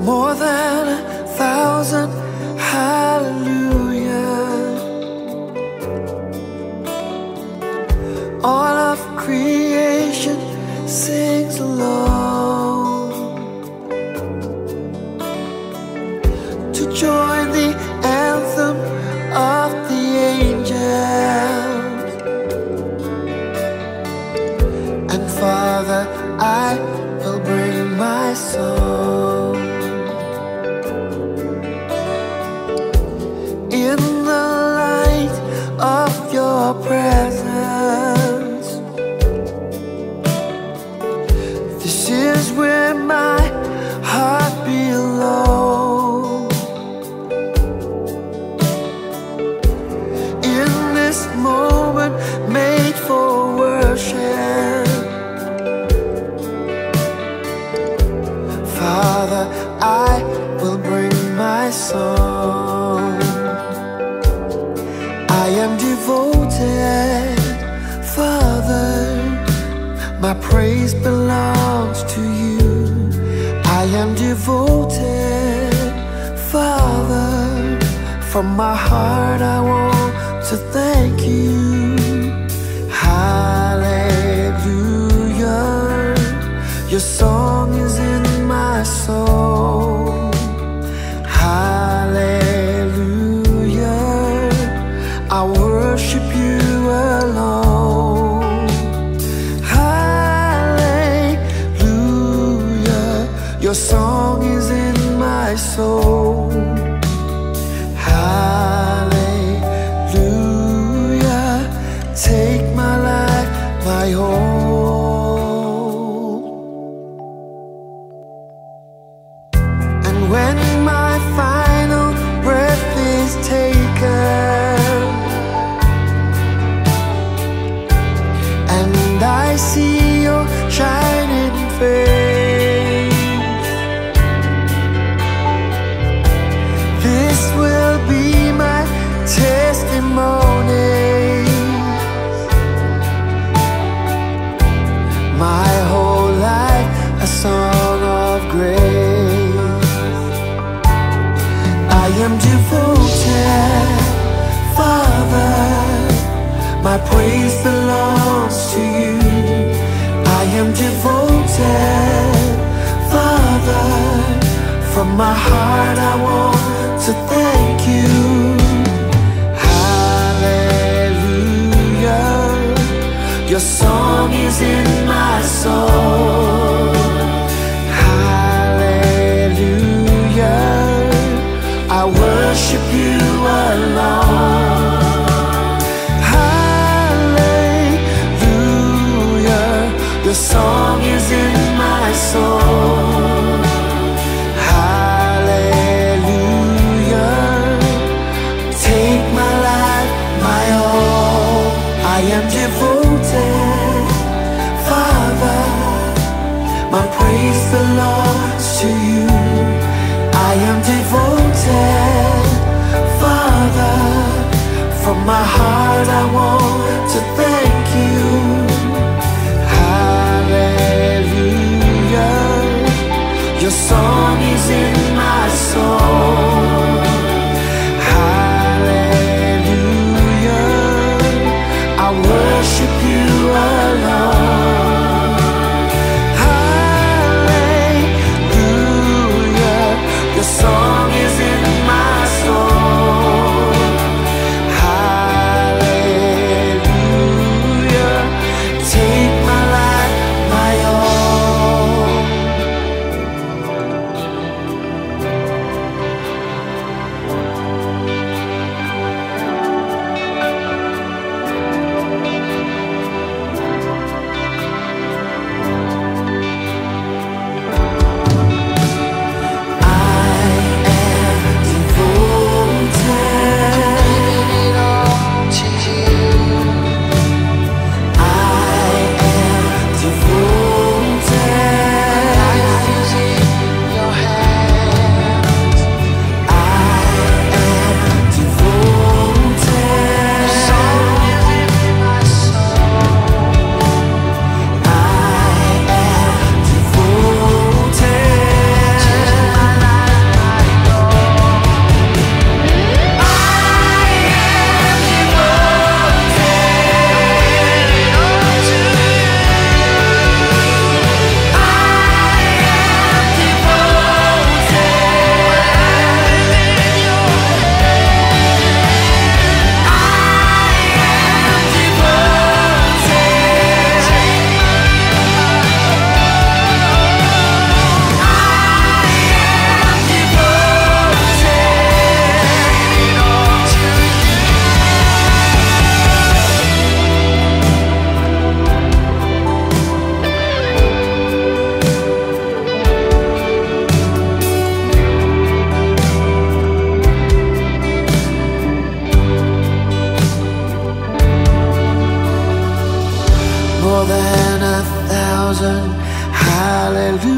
more than 1,000 hallelujah. All of creation sings along to join the anthem of the angels. And Father, I will bring my song in the light of your presence. This is where my heart belongs. In this moment made for worship, Father, I will bring my song. I am devoted, Father, my praise belongs to you. I am devoted, Father, from my heart I want to thank you. Hallelujah, your song is in my soul. Hallelujah, I worship you alone. Hallelujah, your song is in my soul. Hallelujah, take my life, my whole. When my final breath is taken and I see your shining face, this will be my testimony. My whole life a song of grace. I am devoted, Father, my praise belongs to you. I am devoted, Father, from my heart I want to thank you. Hallelujah, your song is in my soul. I worship you alone. Hallelujah, your song is in my soul. Hallelujah, take my life, my all. I am devoted, Father, my praise belongs to you. I am devoted, Father, from my heart I want to thank you. Hallelujah, your song is in my soul. Hallelujah, I worship you alone. Hallelujah, your song is in my soul. thousand hallelujah.